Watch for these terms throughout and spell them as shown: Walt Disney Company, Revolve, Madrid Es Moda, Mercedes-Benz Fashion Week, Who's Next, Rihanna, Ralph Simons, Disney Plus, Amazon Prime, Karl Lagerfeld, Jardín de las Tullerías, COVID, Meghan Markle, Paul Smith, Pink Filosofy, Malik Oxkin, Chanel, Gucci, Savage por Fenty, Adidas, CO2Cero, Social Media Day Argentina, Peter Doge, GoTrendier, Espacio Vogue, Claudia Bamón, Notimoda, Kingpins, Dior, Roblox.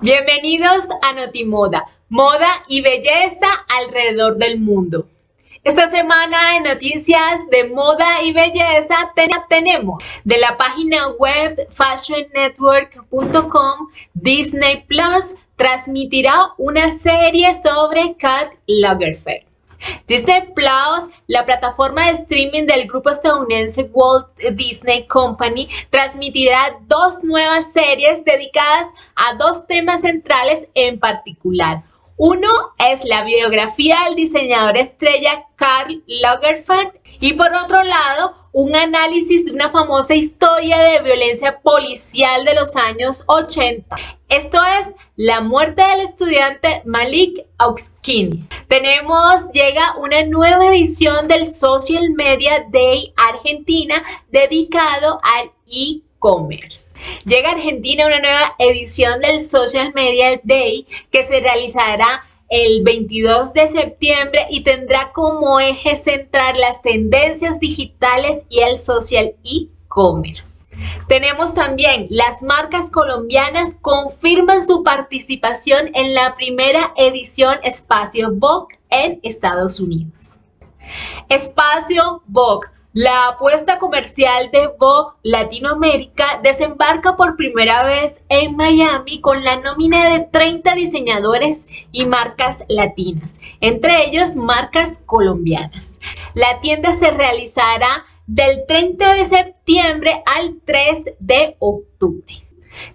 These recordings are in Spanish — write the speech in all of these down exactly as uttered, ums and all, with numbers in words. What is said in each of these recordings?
Bienvenidos a Notimoda, moda y belleza alrededor del mundo. Esta semana en noticias de moda y belleza ten tenemos de la página web fashion network punto com, Disney Plus transmitirá una serie sobre Karl Lagerfeld. Disney Plus, la plataforma de streaming del grupo estadounidense Walt Disney Company, transmitirá dos nuevas series dedicadas a dos temas centrales en particular. Uno es la biografía del diseñador estrella Karl Lagerfeld y por otro lado un análisis de una famosa historia de violencia policial de los años ochenta. Esto es la muerte del estudiante Malik Oxkin. Tenemos, llega una nueva edición del Social Media Day Argentina dedicado al e-commerce. Commerce. Llega a Argentina una nueva edición del Social Media Day que se realizará el veintidós de septiembre y tendrá como eje central las tendencias digitales y el social e-commerce. Tenemos también las marcas colombianas confirman su participación en la primera edición Espacio Vogue en Estados Unidos. Espacio Vogue. La apuesta comercial de Vogue Latinoamérica desembarca por primera vez en Miami con la nómina de treinta diseñadores y marcas latinas, entre ellos marcas colombianas. La tienda se realizará del treinta de septiembre al tres de octubre.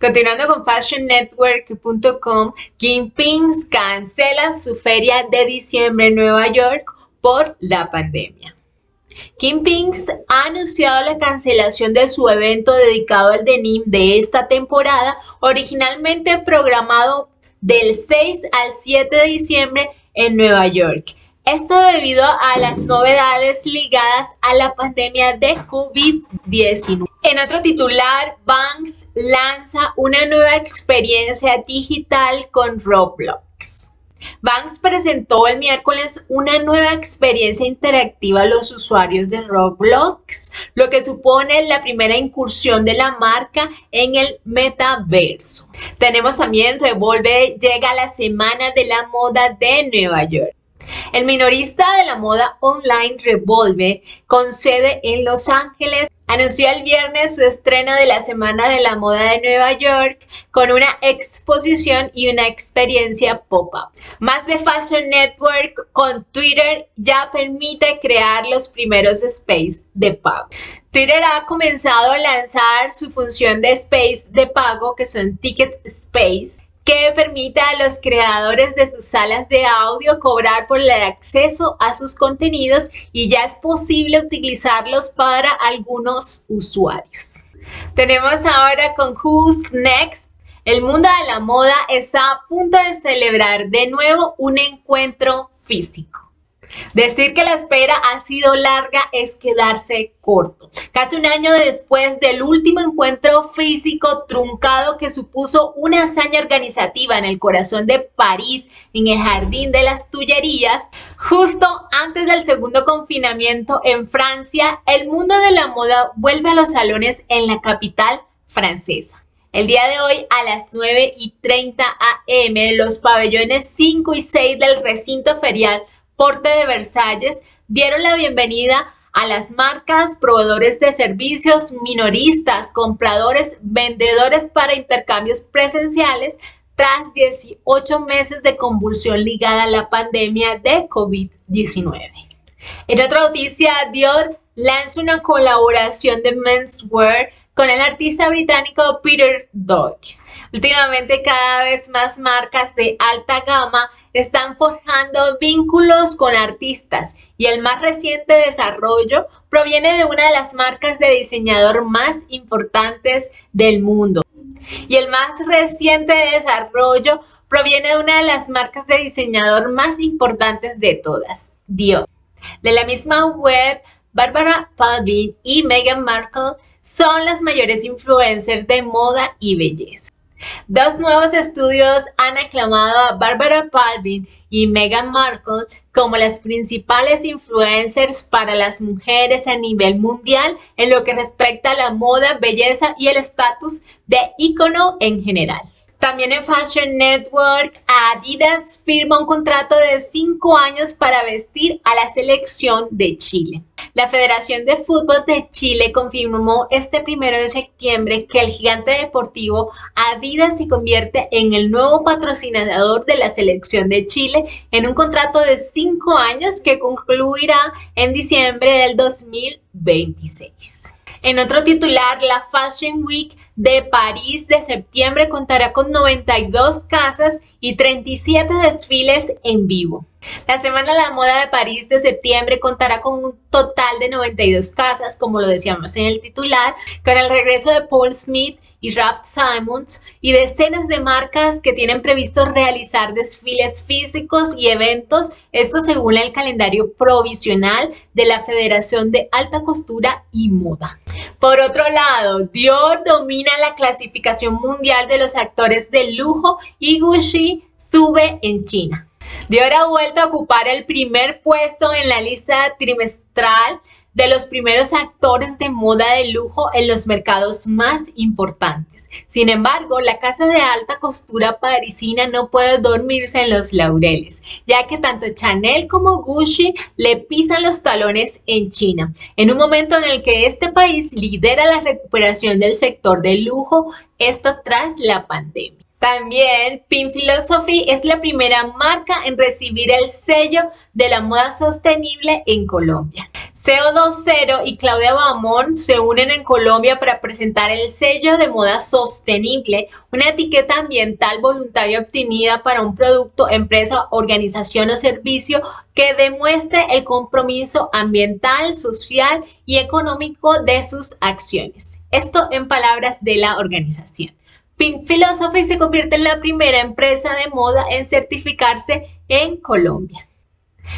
Continuando con fashion network punto com, Kingpins cancela su feria de diciembre en Nueva York por la pandemia. Kingpins ha anunciado la cancelación de su evento dedicado al denim de esta temporada, originalmente programado del seis al siete de diciembre en Nueva York. Esto debido a las novedades ligadas a la pandemia de COVID diecinueve. En otro titular, Banks lanza una nueva experiencia digital con Roblox. Banks presentó el miércoles una nueva experiencia interactiva a los usuarios de Roblox, lo que supone la primera incursión de la marca en el metaverso. Tenemos también Revolve llega a la Semana de la Moda de Nueva York. El minorista de la moda online Revolve, con sede en Los Ángeles, anunció el viernes su estreno de la Semana de la Moda de Nueva York con una exposición y una experiencia pop-up. Más de Fashion Network con Twitter ya permite crear los primeros space de pago. Twitter ha comenzado a lanzar su función de space de pago, que son tickets space, que permita a los creadores de sus salas de audio cobrar por el acceso a sus contenidos y ya es posible utilizarlos para algunos usuarios. Tenemos ahora con Who's Next. El mundo de la moda está a punto de celebrar de nuevo un encuentro físico. Decir que la espera ha sido larga es quedarse corto. Casi un año después del último encuentro físico truncado que supuso una hazaña organizativa en el corazón de París, en el Jardín de las Tullerías, justo antes del segundo confinamiento en Francia, el mundo de la moda vuelve a los salones en la capital francesa. El día de hoy a las nueve y treinta a eme, los pabellones cinco y seis del recinto ferial Porte de Versalles dieron la bienvenida a las marcas, proveedores de servicios, minoristas, compradores, vendedores para intercambios presenciales tras dieciocho meses de convulsión ligada a la pandemia de COVID diecinueve. En otra noticia, Dior lanza una colaboración de menswear con el artista británico Peter Doge. Últimamente cada vez más marcas de alta gama están forjando vínculos con artistas y el más reciente desarrollo proviene de una de las marcas de diseñador más importantes del mundo. Y el más reciente desarrollo proviene de una de las marcas de diseñador más importantes de todas, Dior. De la misma web, Bárbara Palvin y Meghan Markle son las mayores influencers de moda y belleza. Dos nuevos estudios han aclamado a Bárbara Palvin y Meghan Markle como las principales influencers para las mujeres a nivel mundial en lo que respecta a la moda, belleza y el estatus de ícono en general. También en Fashion Network, Adidas firma un contrato de cinco años para vestir a la selección de Chile. La Federación de Fútbol de Chile confirmó este primero de septiembre que el gigante deportivo Adidas se convierte en el nuevo patrocinador de la selección de Chile en un contrato de cinco años que concluirá en diciembre del dos mil veintiséis. En otro titular, la Fashion Week de París de septiembre contará con noventa y dos casas y treinta y siete desfiles en vivo. La Semana de la Moda de París de septiembre contará con un total de noventa y dos casas, como lo decíamos en el titular, con el regreso de Paul Smith y Ralph Simons y decenas de marcas que tienen previsto realizar desfiles físicos y eventos, esto según el calendario provisional de la Federación de Alta Costura y Moda. Por otro lado, Dior domina la clasificación mundial de los actores de lujo y Gucci sube en China. Dior ha vuelto a ocupar el primer puesto en la lista trimestral de los primeros actores de moda de lujo en los mercados más importantes. Sin embargo, la casa de alta costura parisina no puede dormirse en los laureles, ya que tanto Chanel como Gucci le pisan los talones en China, en un momento en el que este país lidera la recuperación del sector de lujo, esto tras la pandemia. También, Pink Filosofy es la primera marca en recibir el sello de la moda sostenible en Colombia. C O dos Cero y Claudia Bamón se unen en Colombia para presentar el sello de moda sostenible, una etiqueta ambiental voluntaria obtenida para un producto, empresa, organización o servicio que demuestre el compromiso ambiental, social y económico de sus acciones. Esto en palabras de la organización. Pink Filosofy se convierte en la primera empresa de moda en certificarse en Colombia.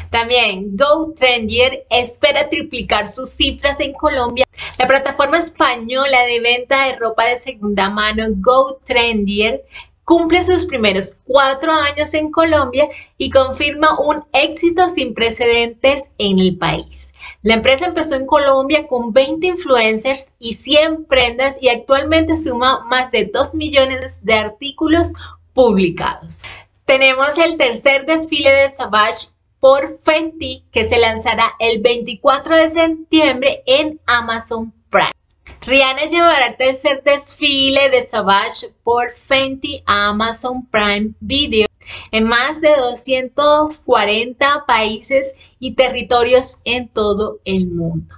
También GoTrendier espera triplicar sus cifras en Colombia. La plataforma española de venta de ropa de segunda mano GoTrendier cumple sus primeros cuatro años en Colombia y confirma un éxito sin precedentes en el país. La empresa empezó en Colombia con veinte influencers y cien prendas y actualmente suma más de dos millones de artículos publicados. Tenemos el tercer desfile de Savage por Fenty que se lanzará el veinticuatro de septiembre en Amazon Prime. Rihanna llevará el tercer desfile de Savage por Fenty a Amazon Prime Video en más de doscientos cuarenta países y territorios en todo el mundo.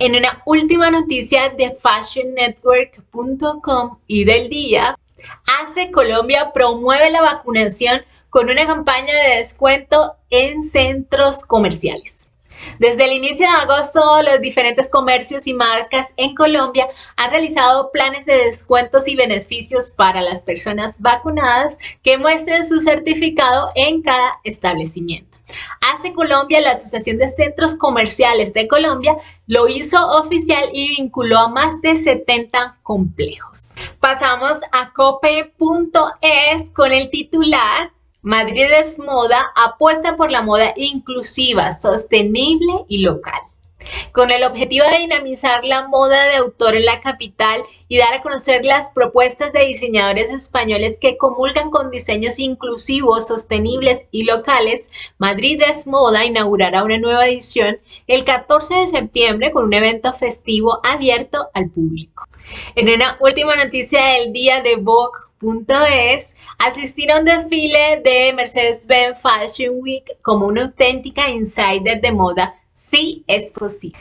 En una última noticia de fashion network punto com y del día, A C E Colombia promueve la vacunación con una campaña de descuento en centros comerciales. Desde el inicio de agosto, los diferentes comercios y marcas en Colombia han realizado planes de descuentos y beneficios para las personas vacunadas que muestren su certificado en cada establecimiento. A C E Colombia, la Asociación de Centros Comerciales de Colombia, lo hizo oficial y vinculó a más de setenta complejos. Pasamos a cope punto es con el titular: Madrid Es Moda apuesta por la moda inclusiva, sostenible y local. Con el objetivo de dinamizar la moda de autor en la capital y dar a conocer las propuestas de diseñadores españoles que comulgan con diseños inclusivos, sostenibles y locales, Madrid Es Moda inaugurará una nueva edición el catorce de septiembre con un evento festivo abierto al público. En una última noticia del día de Vogue punto es, asistir a un desfile de Mercedes-Benz Fashion Week como una auténtica insider de moda sí es posible.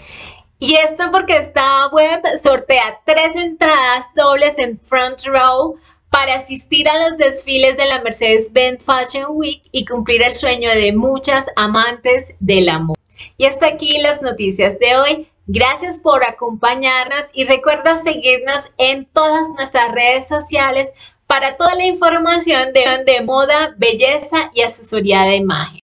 Y esto porque esta web sortea tres entradas dobles en Front Row para asistir a los desfiles de la Mercedes-Benz Fashion Week y cumplir el sueño de muchas amantes del amor. Y hasta aquí las noticias de hoy. Gracias por acompañarnos y recuerda seguirnos en todas nuestras redes sociales para toda la información de, de moda, belleza y asesoría de imagen.